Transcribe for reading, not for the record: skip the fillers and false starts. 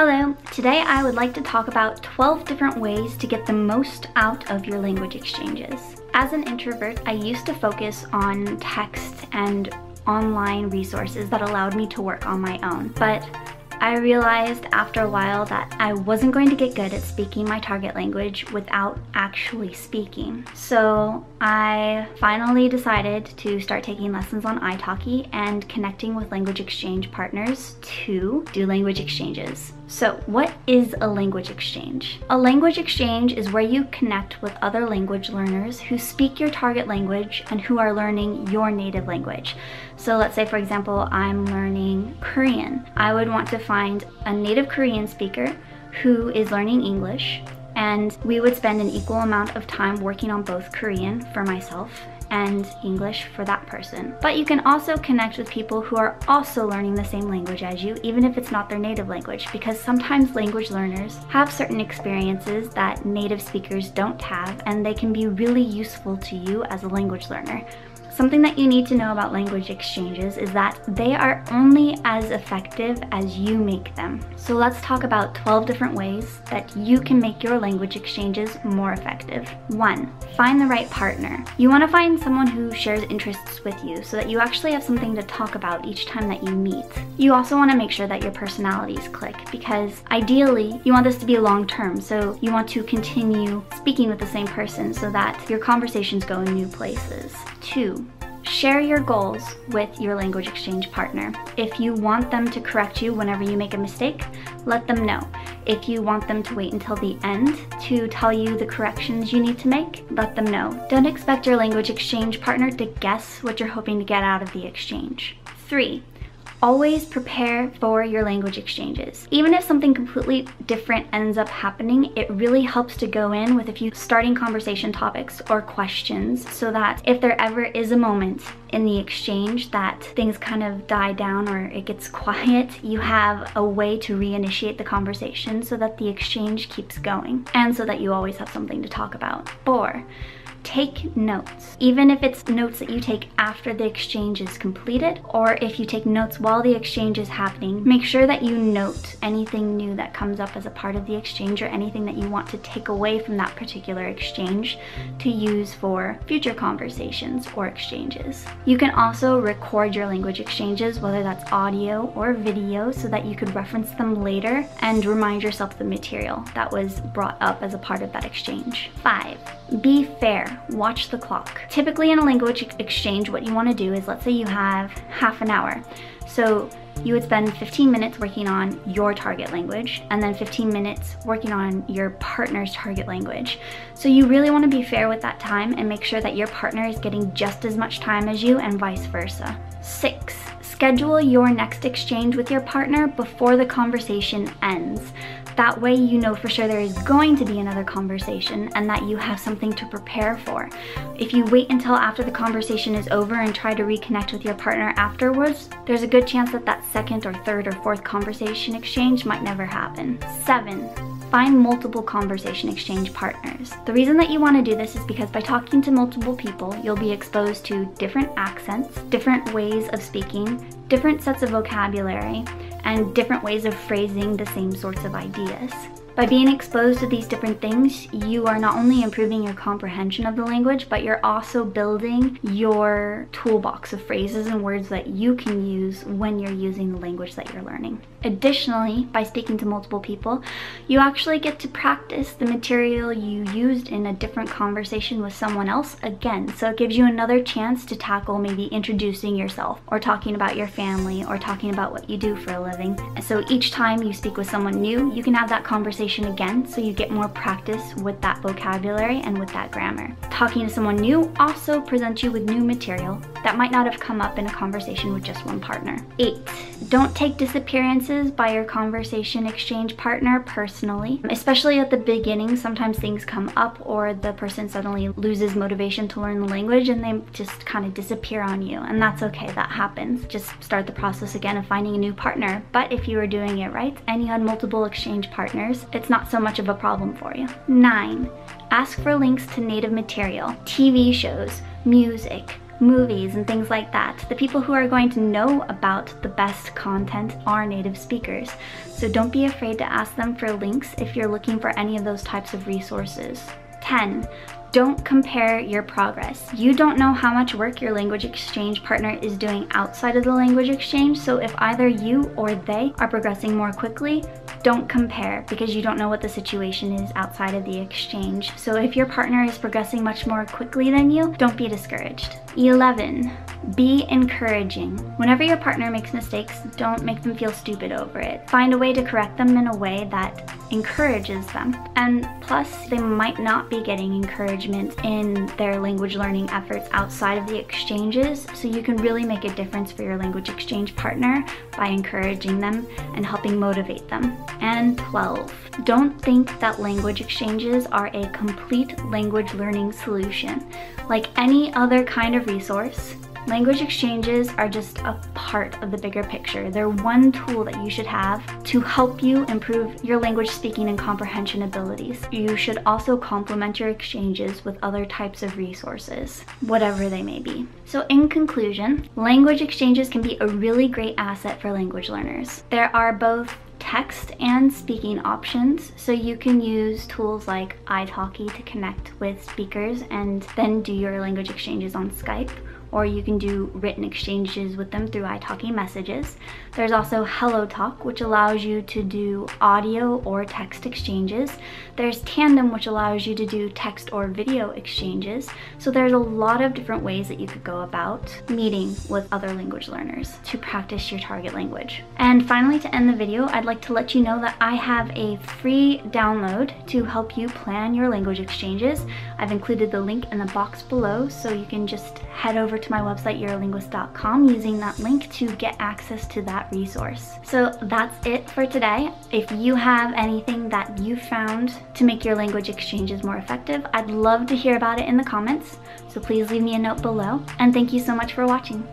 Hello, today I would like to talk about 12 different ways to get the most out of your language exchanges. As an introvert, I used to focus on text and online resources that allowed me to work on my own, but I realized after a while that I wasn't going to get good at speaking my target language without actually speaking. So I finally decided to start taking lessons on italki and connecting with language exchange partners to do language exchanges. So what is a language exchange? A language exchange is where you connect with other language learners who speak your target language and who are learning your native language. So let's say, for example, I'm learning Korean. I would want to find a native Korean speaker who is learning English, and we would spend an equal amount of time working on both Korean for myself and English for that person. But you can also connect with people who are also learning the same language as you, even if it's not their native language, because sometimes language learners have certain experiences that native speakers don't have, and they can be really useful to you as a language learner. Something that you need to know about language exchanges is that they are only as effective as you make them. So let's talk about 12 different ways that you can make your language exchanges more effective. 1. Find the right partner. You want to find someone who shares interests with you so that you actually have something to talk about each time that you meet. You also want to make sure that your personalities click, because ideally you want this to be long-term, so you want to continue speaking with the same person so that your conversations go in new places. 2. Share your goals with your language exchange partner. If you want them to correct you whenever you make a mistake, let them know. If you want them to wait until the end to tell you the corrections you need to make, let them know. Don't expect your language exchange partner to guess what you're hoping to get out of the exchange. 3. Always prepare for your language exchanges. Even if something completely different ends up happening, it really helps to go in with a few starting conversation topics or questions, so that if there ever is a moment in the exchange that things kind of die down or it gets quiet, you have a way to reinitiate the conversation so that the exchange keeps going and so that you always have something to talk about. 4. Take notes. Even if it's notes that you take after the exchange is completed, or if you take notes while the exchange is happening, make sure that you note anything new that comes up as a part of the exchange, or anything that you want to take away from that particular exchange to use for future conversations or exchanges. You can also record your language exchanges, whether that's audio or video, so that you could reference them later and remind yourself the material that was brought up as a part of that exchange. 5. Be fair. Watch the clock. Typically in a language exchange, what you want to do is, let's say you have half an hour. So you would spend 15 minutes working on your target language and then 15 minutes working on your partner's target language. So you really want to be fair with that time and make sure that your partner is getting just as much time as you, and vice versa. 6. Schedule your next exchange with your partner before the conversation ends. That way you know for sure there is going to be another conversation and that you have something to prepare for. If you wait until after the conversation is over and try to reconnect with your partner afterwards, there's a good chance that that second or third or fourth conversation exchange might never happen. 7. Find multiple conversation exchange partners. The reason that you want to do this is because by talking to multiple people, you'll be exposed to different accents, different ways of speaking, different sets of vocabulary, and different ways of phrasing the same sorts of ideas. By being exposed to these different things, you are not only improving your comprehension of the language, but you're also building your toolbox of phrases and words that you can use when you're using the language that you're learning. Additionally, by speaking to multiple people, you actually get to practice the material you used in a different conversation with someone else again. So it gives you another chance to tackle maybe introducing yourself, or talking about your family, or talking about what you do for a living. So each time you speak with someone new, you can have that conversation again, so you get more practice with that vocabulary and with that grammar. Talking to someone new also presents you with new material that might not have come up in a conversation with just one partner. 8. Don't take disappearances by your conversation exchange partner personally. Especially at the beginning, sometimes things come up or the person suddenly loses motivation to learn the language and they just kind of disappear on you, and that's okay, that happens. Just start the process again of finding a new partner. But if you were doing it right and you had multiple exchange partners, it's not so much of a problem for you. 9. Ask for links to native material, TV shows, music, movies and things like that. The people who are going to know about the best content are native speakers. So don't be afraid to ask them for links if you're looking for any of those types of resources. 10. Don't compare your progress. You don't know how much work your language exchange partner is doing outside of the language exchange, so if either you or they are progressing more quickly, don't compare, because you don't know what the situation is outside of the exchange. So if your partner is progressing much more quickly than you, don't be discouraged. 11. Be encouraging. Whenever your partner makes mistakes, don't make them feel stupid over it. Find a way to correct them in a way that encourages them. And plus, they might not be getting encouragement in their language learning efforts outside of the exchanges, so you can really make a difference for your language exchange partner by encouraging them and helping motivate them. And 12. Don't think that language exchanges are a complete language learning solution. Like any other kind of resource, language exchanges are just a part of the bigger picture. They're one tool that you should have to help you improve your language speaking and comprehension abilities. You should also complement your exchanges with other types of resources, whatever they may be. So in conclusion, language exchanges can be a really great asset for language learners. There are both text and speaking options, so you can use tools like italki to connect with speakers and then do your language exchanges on Skype, or you can do written exchanges with them through italki messages. There's also HelloTalk, which allows you to do audio or text exchanges. There's Tandem, which allows you to do text or video exchanges. So there's a lot of different ways that you could go about meeting with other language learners to practice your target language. And finally, to end the video, I'd like to let you know that I have a free download to help you plan your language exchanges. I've included the link in the box below, so you can just head over to my website Eurolinguiste.com using that link to get access to that resource. So that's it for today. If you have anything that you found to make your language exchanges more effective, I'd love to hear about it in the comments, so please leave me a note below, and thank you so much for watching.